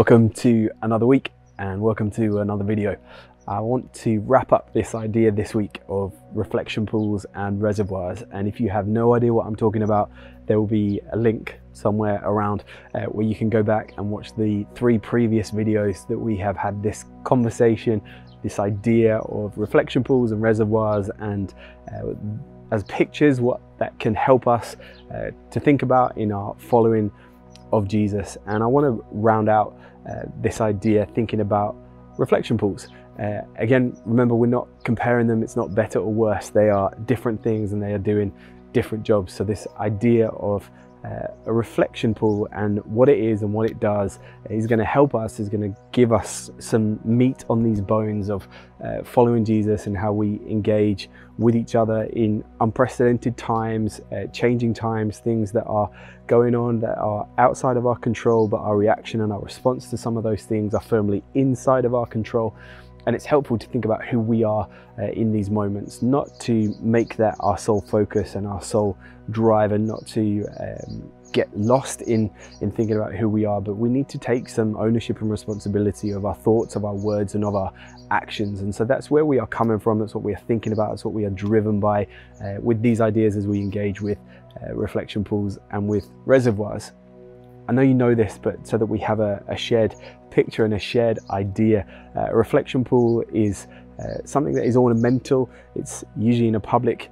Welcome to another week and welcome to another video. I want to wrap up this idea this week of reflection pools and reservoirs, and if you have no idea what I'm talking about, there will be a link somewhere around where you can go back and watch the three previous videos that we have had this conversation, this idea of reflection pools and reservoirs, and as pictures what that can help us to think about in our following of Jesus. And I want to round out this idea thinking about reflection pools. Again, remember, we're not comparing them. It's not better or worse. They are different things and they are doing different jobs. So this idea of a reflection pool and what it is and what it does is going to help us, is going to give us some meat on these bones of following Jesus and how we engage with each other in unprecedented times, changing times, things that are going on that are outside of our control, but our reaction and our response to some of those things are firmly inside of our control. And it's helpful to think about who we are in these moments, not to make that our sole focus and our sole drive, and not to get lost in thinking about who we are, but we need to take some ownership and responsibility of our thoughts, of our words, and of our actions. And so that's where we are coming from, that's what we are thinking about, that's what we are driven by with these ideas as we engage with reflection pools and with reservoirs. I know you know this, but so that we have a shared picture and a shared idea. A reflection pool is something that is ornamental. It's usually in a public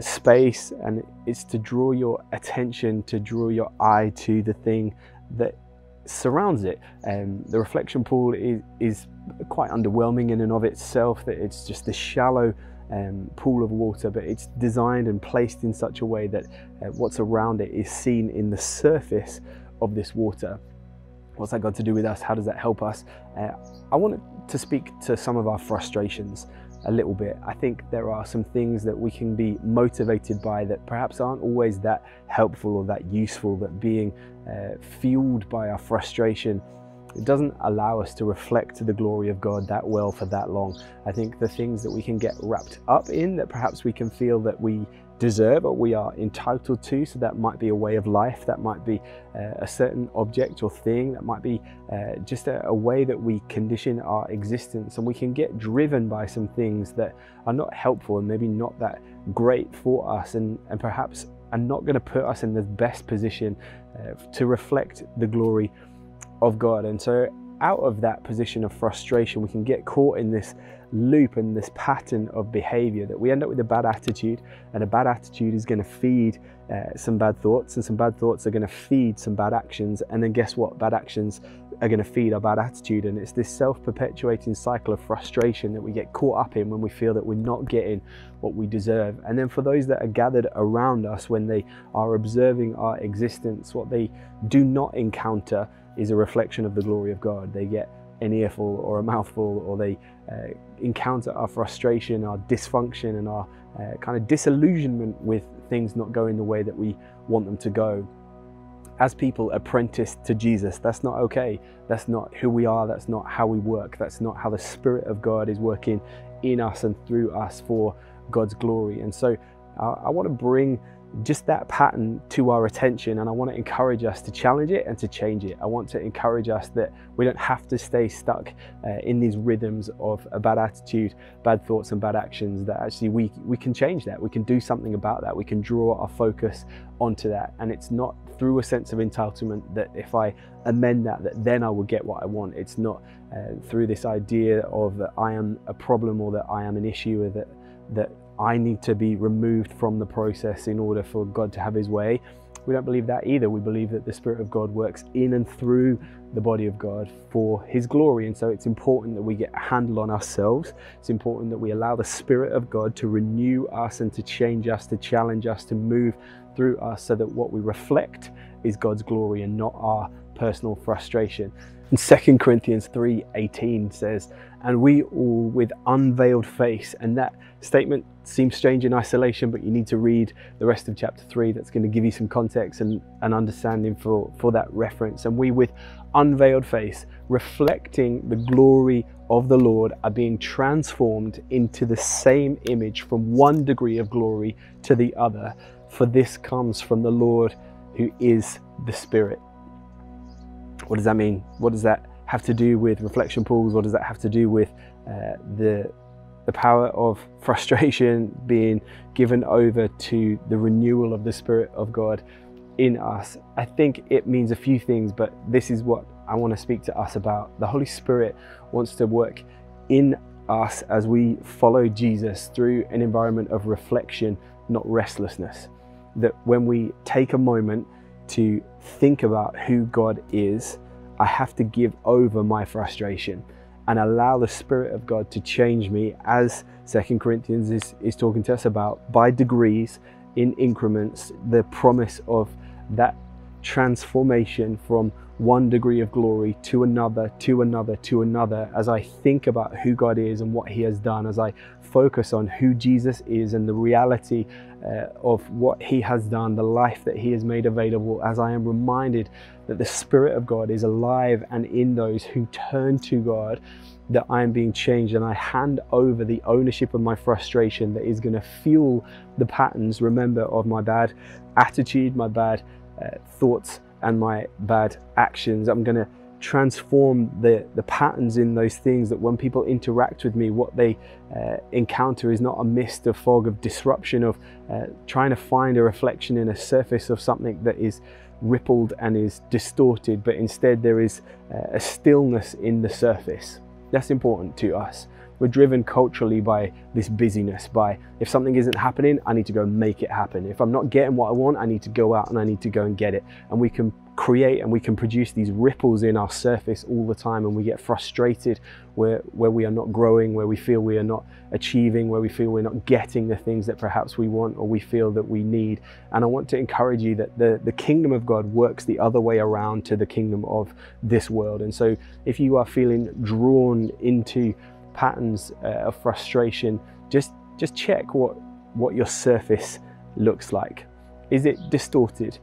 space, and it's to draw your attention, to draw your eye to the thing that surrounds it. The reflection pool is quite underwhelming in and of itself, that it's just a shallow pool of water, but it's designed and placed in such a way that what's around it is seen in the surface of this water. What's that got to do with us? How does that help us? I wanted to speak to some of our frustrations a little bit. I think there are some things that we can be motivated by that perhaps aren't always that helpful or that useful, that being fueled by our frustration, it doesn't allow us to reflect the glory of God that well for that long. I think the things that we can get wrapped up in, that perhaps we can feel that we deserve or we are entitled to, so that might be a way of life, that might be a certain object or thing, that might be just a way that we condition our existence, and we can get driven by some things that are not helpful and maybe not that great for us, and perhaps are not going to put us in the best position to reflect the glory of God. And so out of that position of frustration, we can get caught in this loop and this pattern of behavior that we end up with a bad attitude, and a bad attitude is going to feed some bad thoughts, and some bad thoughts are going to feed some bad actions, and then guess what? Bad actions are going to feed our bad attitude, and it's this self-perpetuating cycle of frustration that we get caught up in when we feel that we're not getting what we deserve. And then for those that are gathered around us, when they are observing our existence, what they do not encounter is a reflection of the glory of God. They get an earful or a mouthful, or they encounter our frustration, our dysfunction, and our kind of disillusionment with things not going the way that we want them to go. As people apprenticed to Jesus, that's not okay. That's not who we are. That's not how we work. That's not how the Spirit of God is working in us and through us for God's glory. And so I want to bring just that pattern to our attention, and I want to encourage us to challenge it and to change it. I want to encourage us that we don't have to stay stuck in these rhythms of a bad attitude, bad thoughts, and bad actions, that actually we can change that. We can do something about that. We can draw our focus onto that, and it's not through a sense of entitlement that if I amend that then I will get what I want. It's not through this idea of that I am a problem, or that I am an issue, or that I need to be removed from the process in order for God to have his way. We don't believe that either. We believe that the Spirit of God works in and through the body of God for his glory. And so it's important that we get a handle on ourselves. It's important that we allow the Spirit of God to renew us and to change us, to challenge us, to move through us, so that what we reflect is God's glory and not our personal frustration. And 2 Corinthians 3:18 says, "And we all with unveiled face." And that statement seems strange in isolation, but you need to read the rest of chapter 3. That's going to give you some context and an understanding for that reference. And we with unveiled face, reflecting the glory of the Lord, are being transformed into the same image from one degree of glory to the other. For this comes from the Lord who is the Spirit. What does that mean? What does that have to do with reflection pools? What does that have to do with the power of frustration being given over to the renewal of the Spirit of God in us? I think it means a few things, but this is what I want to speak to us about. The Holy Spirit wants to work in us as we follow Jesus through an environment of reflection, not restlessness. That when we take a moment to think about who God is, I have to give over my frustration and allow the Spirit of God to change me, as 2 Corinthians is talking to us about, by degrees, in increments, the promise of that transformation from one degree of glory to another, to another, to another, as I think about who God is and what He has done, as I focus on who Jesus is and the reality of what He has done, the life that He has made available, as I am reminded that the Spirit of God is alive and in those who turn to God, that I am being changed, and I hand over the ownership of my frustration that is going to fuel the patterns, remember, of my bad attitude, my bad thoughts, and my bad actions. I'm going to transform the patterns in those things, that when people interact with me, what they encounter is not a mist of fog, of disruption, of trying to find a reflection in a surface of something that is rippled and is distorted, but instead there is a stillness in the surface. That's important to us. We're driven culturally by this busyness, by if something isn't happening, I need to go and make it happen. If I'm not getting what I want, I need to go out and I need to go and get it. And we can create and we can produce these ripples in our surface all the time, and we get frustrated where we are not growing, where we feel we are not achieving, where we feel we're not getting the things that perhaps we want or we feel that we need. And I want to encourage you that the kingdom of God works the other way around to the kingdom of this world. And so if you are feeling drawn into patterns of frustration, just check what your surface looks like. Is it distorted?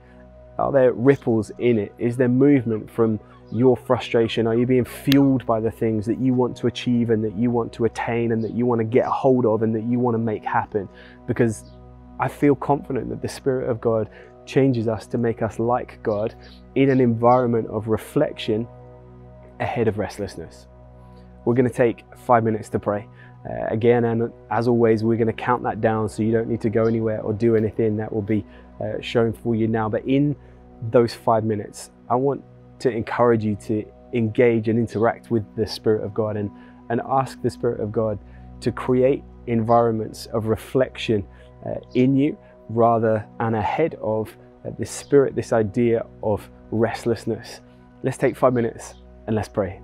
Are there ripples in it? Is there movement from your frustration? Are you being fueled by the things that you want to achieve and that you want to attain and that you want to get a hold of and that you want to make happen? Because I feel confident that the Spirit of God changes us to make us like God in an environment of reflection ahead of restlessness. We're going to take 5 minutes to pray. Again, and as always, we're going to count that down so you don't need to go anywhere or do anything. That will be shown for you now. But in those 5 minutes, I want to encourage you to engage and interact with the Spirit of God and ask the Spirit of God to create environments of reflection in you rather and ahead of this spirit, this idea of restlessness. Let's take 5 minutes and let's pray.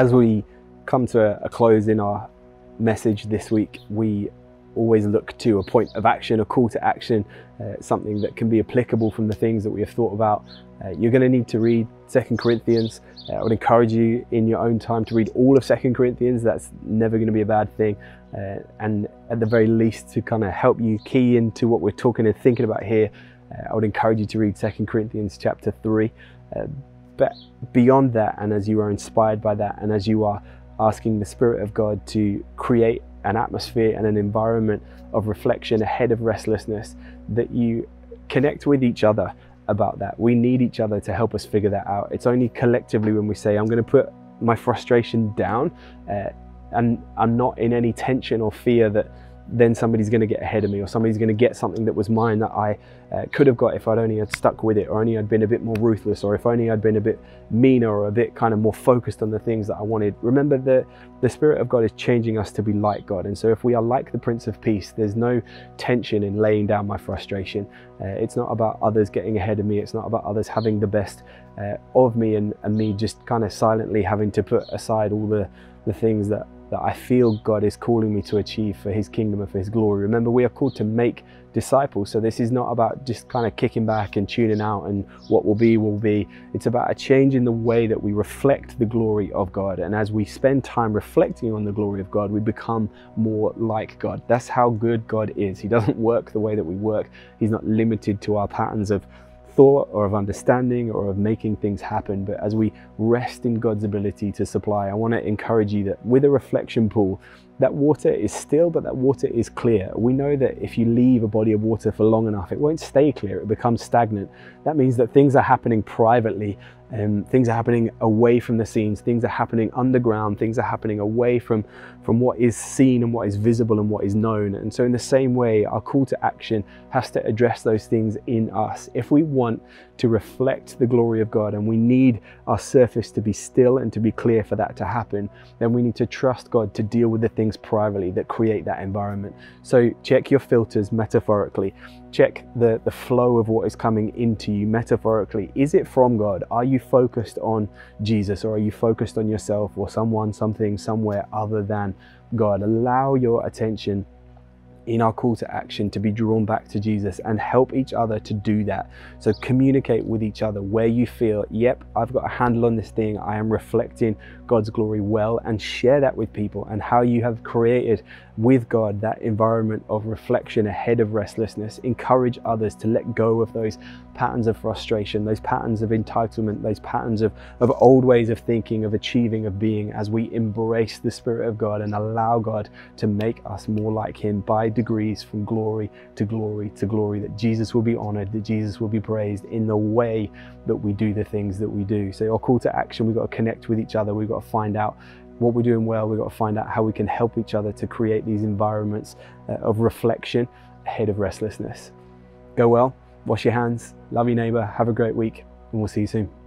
As we come to a close in our message this week, we always look to a point of action, a call to action, something that can be applicable from the things that we have thought about. You're going to need to read 2 Corinthians. I would encourage you in your own time to read all of 2 Corinthians. That's never going to be a bad thing. And at the very least, to kind of help you key into what we're talking and thinking about here, I would encourage you to read 2 Corinthians chapter 3. But beyond that, and as you are inspired by that, and as you are asking the Spirit of God to create an atmosphere and an environment of reflection ahead of restlessness, that you connect with each other about that. We need each other to help us figure that out. It's only collectively when we say, I'm going to put my frustration down and I'm not in any tension or fear that then somebody's going to get ahead of me or somebody's going to get something that was mine that I could have got if I'd only had stuck with it, or only I'd been a bit more ruthless, or if only I'd been a bit meaner or a bit kind of more focused on the things that I wanted. Remember that the Spirit of God is changing us to be like God. And so if we are like the Prince of Peace, there's no tension in laying down my frustration. It's not about others getting ahead of me. It's not about others having the best of me and me just kind of silently having to put aside all the things that I feel God is calling me to achieve for His kingdom and for His glory. Remember, we are called to make disciples. So this is not about just kind of kicking back and tuning out and what will be, will be. It's about a change in the way that we reflect the glory of God. And as we spend time reflecting on the glory of God, we become more like God. That's how good God is. He doesn't work the way that we work. He's not limited to our patterns of thought or of understanding or of making things happen. But as we rest in God's ability to supply, I want to encourage you that with a reflection pool, that water is still, but that water is clear. We know that if you leave a body of water for long enough, it won't stay clear, it becomes stagnant. That means that things are happening privately, things are happening away from the scenes, things are happening underground, things are happening away from what is seen and what is visible and what is known. And so in the same way, our call to action has to address those things in us. If we want to reflect the glory of God and we need our surface to be still and to be clear for that to happen, then we need to trust God to deal with the things privately that create that environment. So check your filters metaphorically, check the flow of what is coming into you metaphorically. Is it from God? Are you focused on Jesus, or are you focused on yourself or someone, something, somewhere other than God? Allow your attention in our call to action to be drawn back to Jesus, and help each other to do that. So communicate with each other where you feel, yep, I've got a handle on this thing, I am reflecting God's glory well, and share that with people, and how you have created with God that environment of reflection ahead of restlessness. Encourage others to let go of those patterns of frustration, those patterns of entitlement, those patterns of old ways of thinking, of achieving, of being, as we embrace the Spirit of God and allow God to make us more like Him by degrees, from glory to glory to glory, that Jesus will be honored, that Jesus will be praised in the way that we do the things that we do. So our call to action, we've got to connect with each other, we've got to find out what we're doing well, we've got to find out how we can help each other to create these environments of reflection ahead of restlessness. Go well, wash your hands, love your neighbor, have a great week, and we'll see you soon.